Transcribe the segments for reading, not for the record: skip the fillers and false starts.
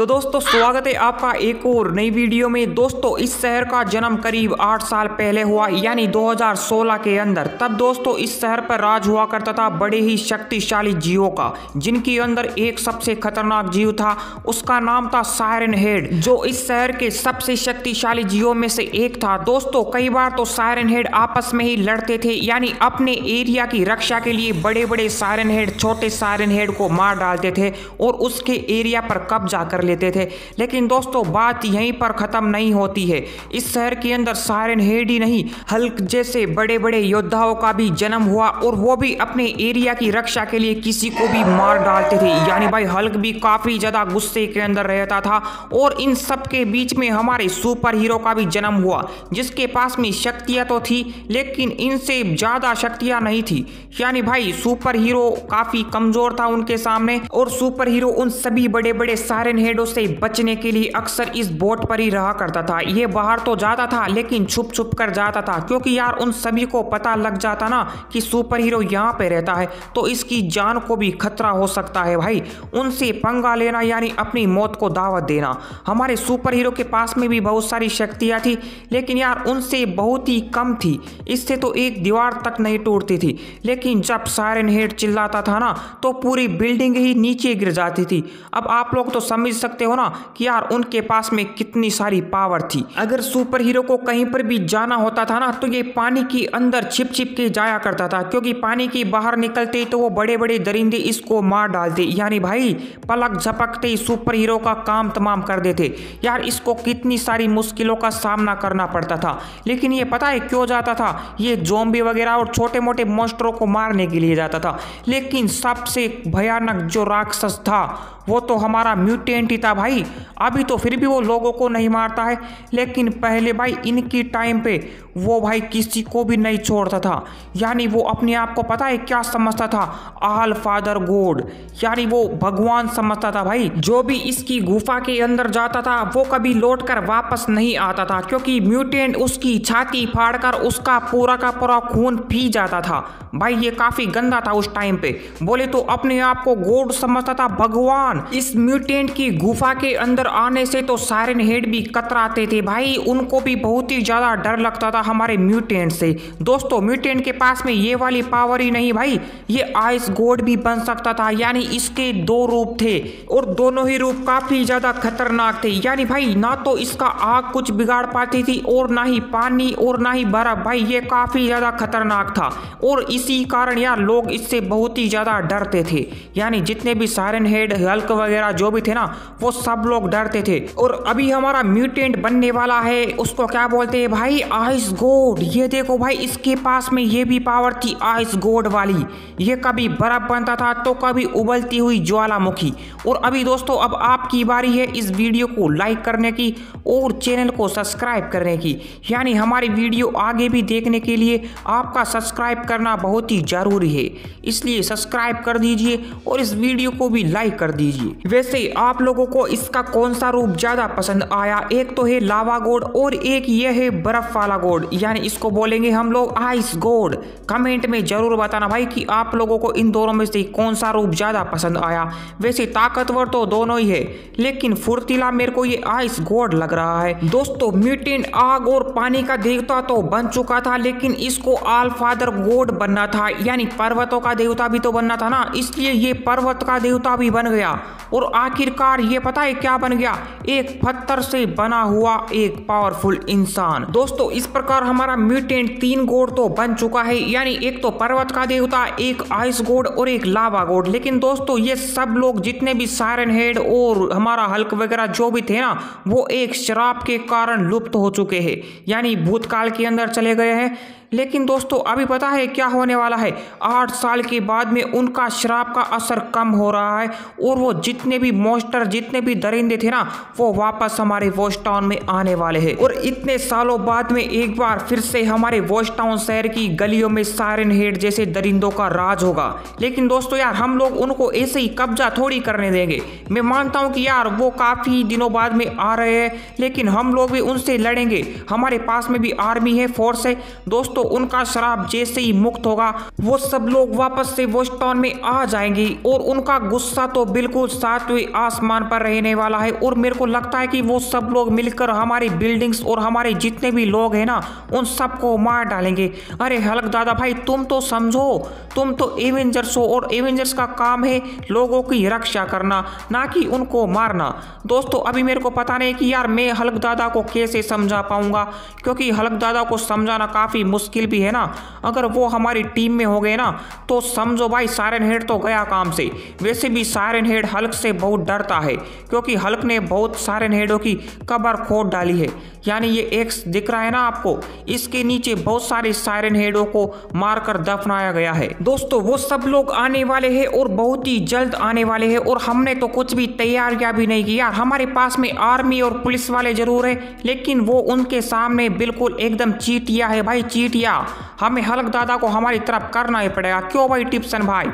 तो दोस्तों स्वागत है आपका एक और नई वीडियो में। दोस्तों इस शहर का जन्म करीब 8 साल पहले हुआ, यानी 2016 के अंदर। तब दोस्तों इस शहर पर राज हुआ करता था बड़े ही शक्तिशाली जीवों का, जिनके अंदर एक सबसे खतरनाक जीव था, उसका नाम था सायरन हेड, जो इस शहर के सबसे शक्तिशाली जीवों में से एक था। दोस्तों कई बार तो सायरन हेड आपस में ही लड़ते थे, यानी अपने एरिया की रक्षा के लिए बड़े बड़े सायरन हेड छोटे सायरन हेड को मार डालते थे और उसके एरिया पर कब्जा कर लेते थे। लेकिन दोस्तों बात यहीं पर खत्म नहीं होती है। इस शहर के अंदर सायरन हेड ही नहीं, हल्क जैसे बड़े-बड़े योद्धाओं का भी जन्म हुआ और वो भी अपने एरिया की रक्षा के लिए किसी को भी मार डालते थे। यानी भाई हल्क भी काफी ज्यादा गुस्से के अंदर रहता था। और इन सब के बीच में हमारे सुपर हीरो का भी जन्म हुआ, जिसके पास में शक्तियां तो थी लेकिन इनसे ज्यादा शक्तियां नहीं थी। यानी भाई सुपर हीरो काफी कमजोर था उनके सामने, और सुपर हीरो उन सभी बड़े-बड़े सायरन हेड से बचने के लिए अक्सर इस बोट पर ही रहा करता था। ये बाहर तो जाता था लेकिन छुप छुप कर जाता था, क्योंकि यार उन सभी को पता लग जाता ना कि सुपर हीरो यहाँ पे रहता है तो इसकी जान को भी खतरा हो सकता है। भाई उनसे पंगा लेना यानी अपनी मौत को दावत देना। हमारे सुपर हीरो के पास में भी बहुत सारी शक्तियाँ थी लेकिन यार उनसे बहुत ही कम थी, इससे तो एक दीवार तक नहीं टूटती थी। लेकिन जब सायरन हेड चिल्लाता था ना तो पूरी बिल्डिंग ही नीचे गिर जाती थी। अब आप लोग तो समझ सकते हो ना कि यार उनके पास में कितनी सारी पावर थी। अगर सुपर हीरो को कहीं पर भी जाना होता था ना तो ये पानी के अंदर छिप छिप के जाया करता था, क्योंकि पानी के बाहर निकलते ही तो वो बड़े बड़े दरिंदे इसको मार डालते। यानी भाई पलक झपकते ही सुपर हीरो का काम तमाम कर देते। यार इसको कितनी सारी मुश्किलों का सामना करना पड़ता था। लेकिन ये पता है क्यों जाता था? ये जोम्बी वगैरह और छोटे मोटे मॉन्स्टरों को मारने के लिए जाता था। लेकिन सबसे भयानक जो राक्षस था वो तो हमारा म्यूटेंट ही था भाई। अभी तो फिर भी वो लोगों को नहीं मारता है, लेकिन पहले भाई इनकी टाइम पे वो भाई किसी को भी नहीं छोड़ता था। यानी वो अपने आप को पता है क्या समझता था? आल फादर गॉड, यानी वो भगवान समझता था भाई। जो भी इसकी गुफा के अंदर जाता था वो कभी लौट कर वापस नहीं आता था, क्योंकि म्यूटेंट उसकी छाती फाड़ कर उसका पूरा का पूरा खून पी जाता था। भाई ये काफी गंदा था उस टाइम पे। बोले तो अपने आप को गॉड समझता था, भगवान। इस म्यूटेंट की गुफा के अंदर आने से तो सायरन हेड भी कतराते थे भाई, उनको भी बहुत ही ज्यादा डर लगता था हमारे म्यूटेंट से। दोस्तों म्यूटेंट के पास में ये वाली पावर ही नहीं भाई, ये आइस गॉड भी बन सकता था। यानी इसके दो रूप थे और दोनों ही रूप काफी ज्यादा खतरनाक थे। यानी भाई ना तो इसका आग कुछ बिगाड़ पाती थी और ना ही पानी और ना ही बर्फ। भाई ये काफी ज्यादा खतरनाक था और इसी कारण यार लोग इससे बहुत ही ज्यादा डरते थे। यानी जितने भी सायरन हेड हल्क वगैरह जो भी थे ना वो सब लोग डरते थे। और अभी हमारा म्यूटेंट बनने वाला है, उसको क्या बोलते हैं भाई? Ice god. ये देखो भाई इसके पास में ये भी पावर थी आइस गॉड वाली। ये कभी बर्फ बनता था तो कभी उबलती हुई ज्वालामुखी। और अभी दोस्तों अब आपकी बारी है इस वीडियो को लाइक करने की और चैनल को सब्सक्राइब करने की। यानी हमारी वीडियो आगे भी देखने के लिए आपका सब्सक्राइब करना बहुत ही जरूरी है, इसलिए सब्सक्राइब कर दीजिए और इस वीडियो को भी लाइक कर दीजिए। वैसे आप लोगों को इसका कौन सा रूप ज्यादा पसंद आया? एक तो है लावा गॉड और एक ये है बर्फ वाला गॉड, यानी इसको बोलेंगे हम लोग आइस गॉड। कमेंट में जरूर बताना भाई कि आप लोगों को इन दोनों में से कौन सा रूप ज्यादा पसंद आया। वैसे ताकतवर तो दोनों ही है लेकिन फुर्तीला मेरे को ये आइस गॉड लग रहा है। दोस्तों म्यूटेंट आग और पानी का देवता तो बन चुका था, लेकिन इसको आल फादर गॉड बनना था, यानी पर्वतों का देवता भी तो बनना था ना, इसलिए ये पर्वत का देवता भी बन गया। और आखिरकार ये पता है क्या बन गया? एक पत्थर से बना हुआ एक पावरफुल इंसान। दोस्तों इस प्रकार हमारा म्यूटेंट 3 गॉड तो बन चुका है, यानी एक तो पर्वत का देवता, एक आइस गॉड और एक लावा गॉड। लेकिन दोस्तों ये सब लोग जितने भी सायरन हेड और हमारा हल्क वगैरह जो भी थे ना वो एक शराब के कारण लुप्त हो चुके हैं, यानी भूतकाल के अंदर चले गए हैं। लेकिन दोस्तों अभी पता है क्या होने वाला है? 8 साल के बाद में उनका शराब का असर कम हो रहा है और वो जितने भी मॉन्स्टर जितने भी दरिंदे थे ना वो वापस हमारे वॉच टाउन में आने वाले हैं। और इतने सालों बाद में एक बार फिर से हमारे वॉच टाउन शहर की गलियों में सायरन हेड जैसे दरिंदों का राज होगा। लेकिन दोस्तों यार हम लोग उनको ऐसे ही कब्जा थोड़ी करने देंगे। मैं मानता हूँ कि यार वो काफ़ी दिनों बाद में आ रहे हैं, लेकिन हम लोग भी उनसे लड़ेंगे। हमारे पास में भी आर्मी है, फोर्स है। दोस्तों तो उनका श्राप जैसे ही मुक्त होगा वो सब लोग वापस से वॉच टाउन में आ जाएंगे और उनका गुस्सा तो बिल्कुल सातवें आसमान पर रहने वाला है। और मेरे को लगता है कि वो सब लोग मिलकर हमारी बिल्डिंग्स और हमारे जितने भी लोग हैं ना उन सबको मार डालेंगे। अरे हल्क दादा भाई तुम तो समझो, तुम तो एवेंजर्स हो और एवेंजर्स का काम है लोगों की रक्षा करना, ना कि उनको मारना। दोस्तों अभी मेरे को पता नहीं कि यार मैं हल्क दादा को कैसे समझा पाऊंगा, क्योंकि हल्क दादा को समझाना काफ़ी मुश्किल भी है ना। अगर वो हमारी टीम में हो गए ना तो समझो भाई सायरन हेड तो गया काम से। वैसे भी सायरन हेड हल्क से बहुत डरता है क्योंकि हल्क ने बहुत सायरन हेडों की कब्र खोद डाली है। यानी ये एक्स दिख रहा है ना आपको, इसके नीचे बहुत सारे सायरन हेडों को मारकर दफनाया गया है। दोस्तों वो सब लोग आने वाले हैं और बहुत ही जल्द आने वाले हैं और हमने तो कुछ भी तैयारियां भी नहीं की यार। हमारे पास में आर्मी और पुलिस वाले जरूर है लेकिन वो उनके सामने बिल्कुल एकदम चीटिया है भाई, चीटिया। हमें हल्क दादा को हमारी तरफ करना ही पड़ेगा। क्यों भाई टिप्सन भाई,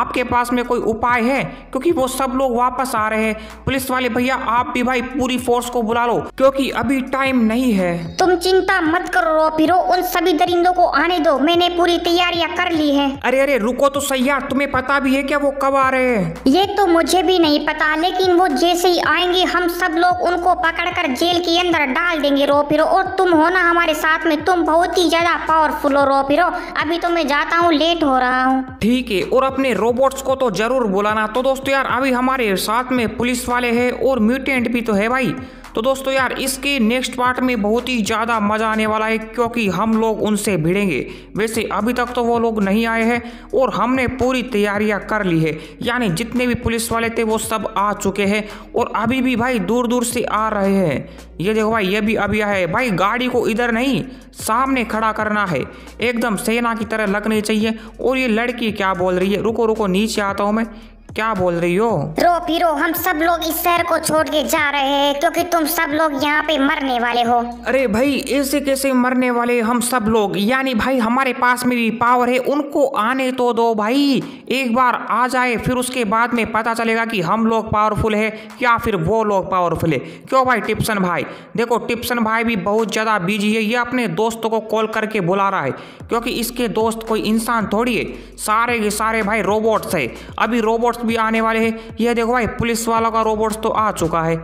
आपके पास में कोई उपाय है? क्योंकि वो सब लोग वापस आ रहे हैं। पुलिस वाले भैया आप भी भाई पूरी फोर्स को बुला लो क्योंकि अभी टाइम नहीं है। तुम चिंता मत करो रोप हीरो, उन सभी दरिंदों को आने दो, मैंने पूरी तैयारियां कर ली है। अरे अरे रुको तो सही यार, तुम्हें पता भी है क्या वो कब आ रहे हैं? ये तो मुझे भी नहीं पता, लेकिन वो जैसे ही आएंगे हम सब लोग उनको पकड़ कर जेल के अंदर डाल देंगे रोप हीरो। और तुम हो ना हमारे साथ में, तुम बहुत ही ज्यादा पावरफुल हो रोप हीरो। अभी तो मैं जाता हूँ, लेट हो रहा हूँ। ठीक है, और अपने रोबोट्स को तो जरूर बुलाना। तो दोस्तों यार अभी हमारे साथ में पुलिस वाले हैं और म्यूटेंट भी तो है भाई। तो दोस्तों यार इसके नेक्स्ट पार्ट में बहुत ही ज़्यादा मज़ा आने वाला है क्योंकि हम लोग उनसे भिड़ेंगे। वैसे अभी तक तो वो लोग नहीं आए हैं और हमने पूरी तैयारियां कर ली है। यानी जितने भी पुलिस वाले थे वो सब आ चुके हैं और अभी भी भाई दूर दूर से आ रहे हैं। ये देखो भाई ये भी अभी आया है भाई। गाड़ी को इधर नहीं सामने खड़ा करना है, एकदम सेना की तरह लगनी चाहिए। और ये लड़की क्या बोल रही है, रुको रुको नीचे आता हूँ मैं, क्या बोल रही हो? रोप हीरो हम सब लोग इस शहर को छोड़ के जा रहे हैं क्योंकि तुम सब लोग यहाँ पे मरने वाले हो। अरे भाई ऐसे कैसे मरने वाले हम सब लोग? यानी भाई हमारे पास में भी पावर है, उनको आने तो दो भाई। एक बार आ जाए फिर उसके बाद में पता चलेगा कि हम लोग पावरफुल है या फिर वो लोग पावरफुल है। क्यों भाई टिप्सन भाई? देखो टिप्सन भाई भी बहुत ज़्यादा बिजी है, ये अपने दोस्तों को कॉल करके बुला रहा है क्योंकि इसके दोस्त कोई इंसान थोड़ी है, सारे के सारे भाई रोबोट्स है। अभी रोबोट्स भी आने वाले हैं। यह देखो भाई पुलिस वालों का रोबोट्स तो आ चुका है,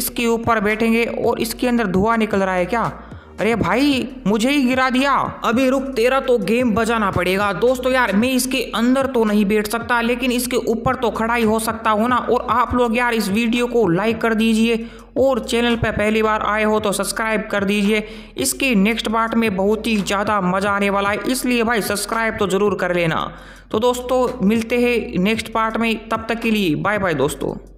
इसके ऊपर बैठेंगे और इसके अंदर धुआं निकल रहा है क्या? अरे भाई मुझे ही गिरा दिया। अभी रुक, तेरा तो गेम बजाना पड़ेगा। दोस्तों यार मैं इसके अंदर तो नहीं बैठ सकता लेकिन इसके ऊपर तो खड़ा ही हो सकता हूँ ना। और आप लोग यार इस वीडियो को लाइक कर दीजिए और चैनल पर पहली बार आए हो तो सब्सक्राइब कर दीजिए। इसके नेक्स्ट पार्ट में बहुत ही ज़्यादा मज़ा आने वाला है, इसलिए भाई सब्सक्राइब तो ज़रूर कर लेना। तो दोस्तों मिलते हैं नेक्स्ट पार्ट में, तब तक के लिए बाय बाय दोस्तों।